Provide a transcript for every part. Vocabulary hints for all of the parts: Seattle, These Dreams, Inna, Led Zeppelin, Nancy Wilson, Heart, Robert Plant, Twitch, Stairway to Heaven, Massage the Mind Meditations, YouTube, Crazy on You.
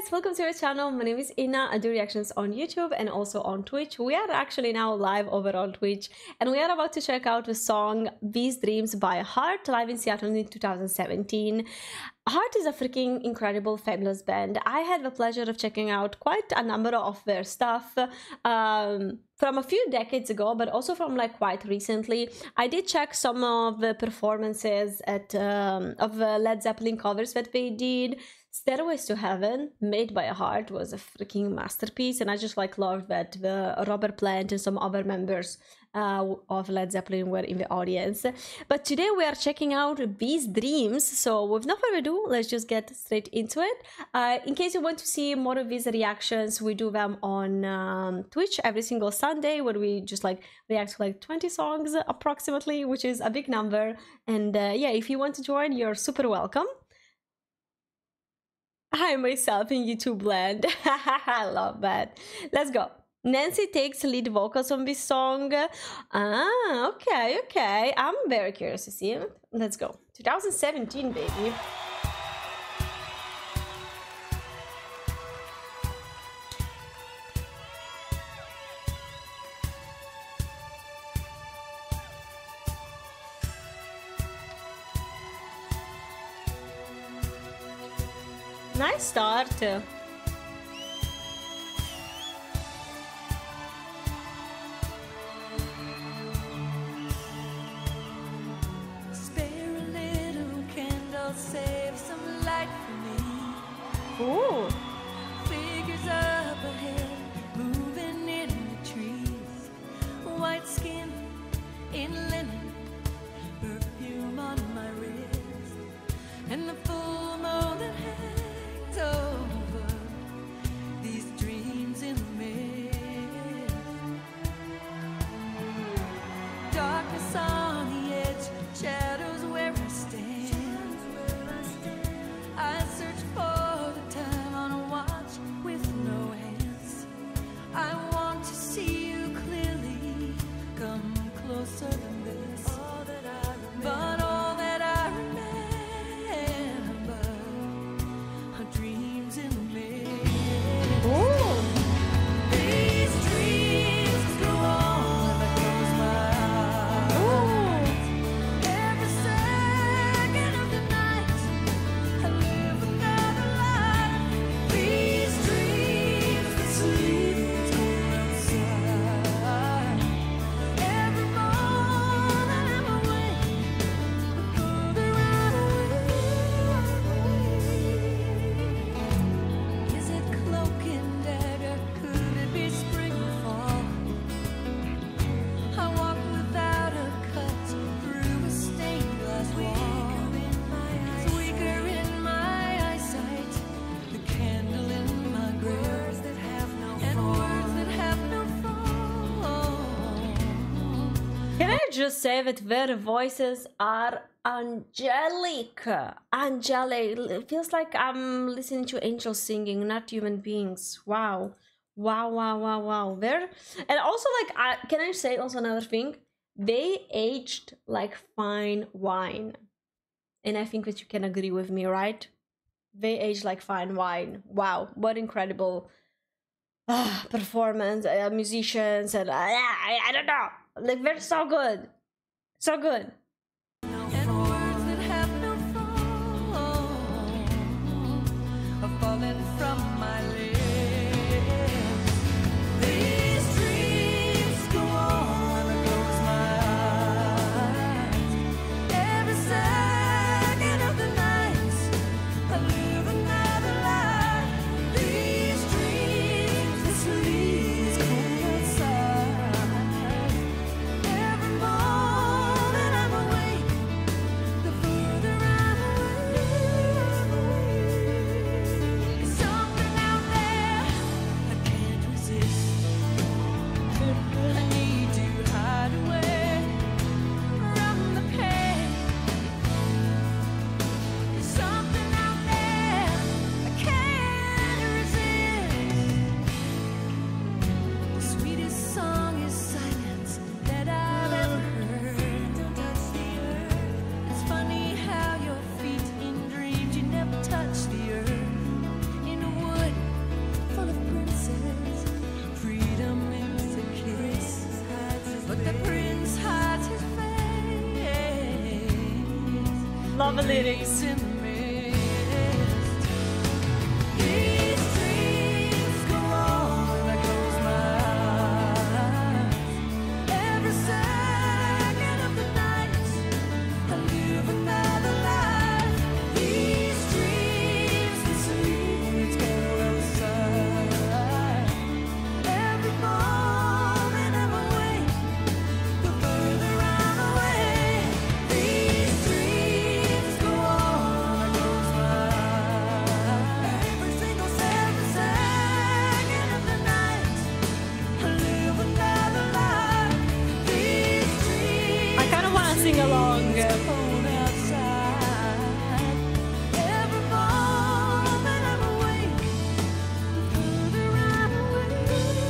guys, welcome to our channel. My name is Inna. I do reactions on YouTube and also on Twitch. We are actually now live over on Twitch, and we are about to check out the song These Dreams by Heart, live in Seattle in 2017. Heart is a freaking incredible, fabulous band. I had the pleasure of checking out quite a number of their stuff from a few decades ago, but also from like quite recently. I did check some of the performances at of Led Zeppelin covers that they did. Stairway to Heaven, made by Heart, was a freaking masterpiece, and I just like loved that the Robert Plant and some other members of Led Zeppelin were in the audience. But today we are checking out These Dreams, so with no further ado, let's just get straight into it. In case you want to see more of these reactions, we do them on Twitch every single Sunday, where we just like react to like 20 songs approximately, which is a big number. And yeah, if you want to join, you're super welcome. I myself in YouTube land. I love that. Let's go. Nancy takes lead vocals on this song. Ah, okay, okay. I'm very curious to see it. Let's go. 2017, baby. Nice start. Spare a little candle, save some light for me. Ooh. Figures up ahead, moving in the trees. White skin in linen, perfume on my wrist, and the full moon that has over these dreams in the mist. Darkness on the edge, shadows where I stand. I search for the time on a watch with no hands. I want to see you clearly, come closer than this. All that I remember. Just say that their voices are angelic. Angelic. It feels like I'm listening to angels singing, not human beings. Wow. Wow, wow, wow, wow. They're... And also, like, can I say also another thing? They aged like fine wine. And I think that you can agree with me, right? They aged like fine wine. Wow. What incredible performance. Musicians. And I don't know. Like, they're so good. So good. the lyrics in the mist. These dreams go on when I close my eyes. Every second of the night, I live another life. These dreams, this evening's cold outside. Every moment I'm awake, the further I'm away. These dreams go on, I close my eyes. Every second of the night, I live another life. These dreams, I kind of want to sing along. Cold outside. Every moment I'm awake, the further I'm away.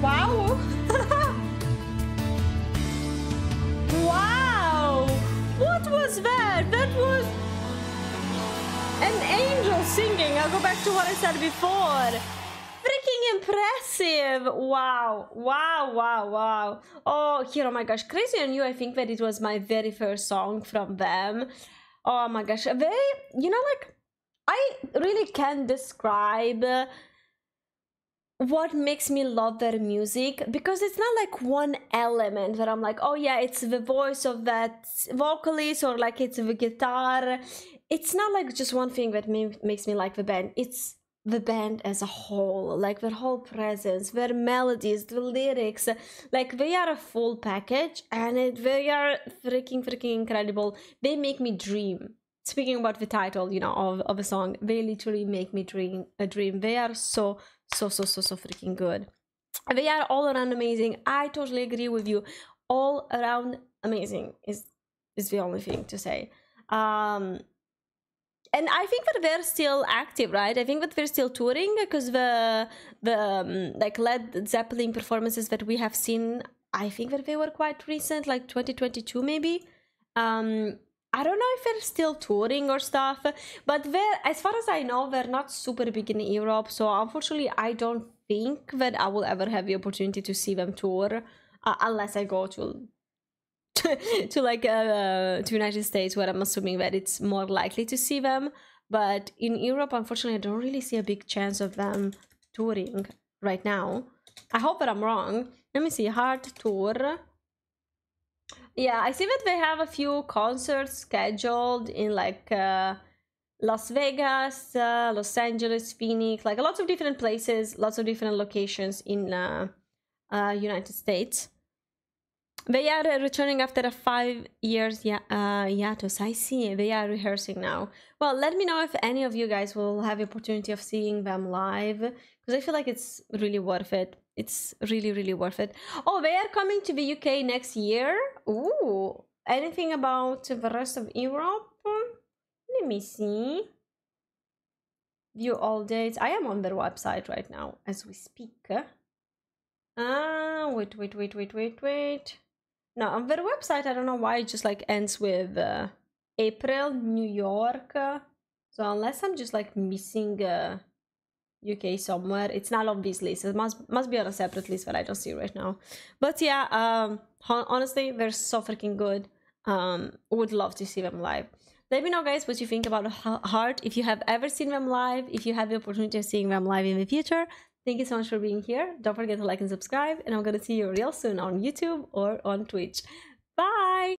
Wow! Wow! What was that? That was an angel singing. I'll go back to what I said before. Freaking impressive! Wow! Wow! Wow! Wow! Oh, here! Oh my gosh! Crazy on You. I think that it was my very first song from them. Oh my gosh! They, you know, like I really can't describe what makes me love their music, because it's not like one element that I'm like, oh yeah, it's the voice of that vocalist, or like it's the guitar. It's not like just one thing that makes me like the band. It's the band as a whole, like their whole presence, their melodies, the lyrics. Like they are a full package, and they are freaking incredible. They make me dream. Speaking about the title, you know, of a song, they literally make me dream. They are so freaking good. They are all around amazing. I totally agree with you. All around amazing is the only thing to say. And I think that they're still active, right? I think that they're still touring, because the like Led Zeppelin performances that we have seen, I think that they were quite recent, like 2022 maybe. I don't know if they're still touring or stuff, but as far as I know, they're not super big in Europe, so unfortunately I don't think that I will ever have the opportunity to see them tour, unless I go to United States, where I'm assuming that it's more likely to see them. But in Europe, unfortunately, I don't really see a big chance of them touring right now. I hope that I'm wrong. Let me see, Heart tour. Yeah, I see that they have a few concerts scheduled in like Las Vegas, Los Angeles, Phoenix, like lots of different places, lots of different locations in United States. They are returning after a 5 years hiatus. I see, they are rehearsing now. Well, let me know if any of you guys will have the opportunity of seeing them live, because I feel like it's really worth it. It's really worth it. Oh, they are coming to the UK next year. Ooh, anything about the rest of Europe? Let me see. View all dates. I am on their website right now as we speak. Wait. No, on their website, I don't know why it just like ends with April, New York. So unless I'm just like missing UK somewhere, it's not on this list. It must be on a separate list that I don't see right now. But yeah, honestly, they're so freaking good. Would love to see them live. Let me know, guys, what you think about Heart. If you have ever seen them live, if you have the opportunity of seeing them live in the future, thank you so much for being here. Don't forget to like and subscribe, and I'm gonna see you real soon on YouTube or on Twitch.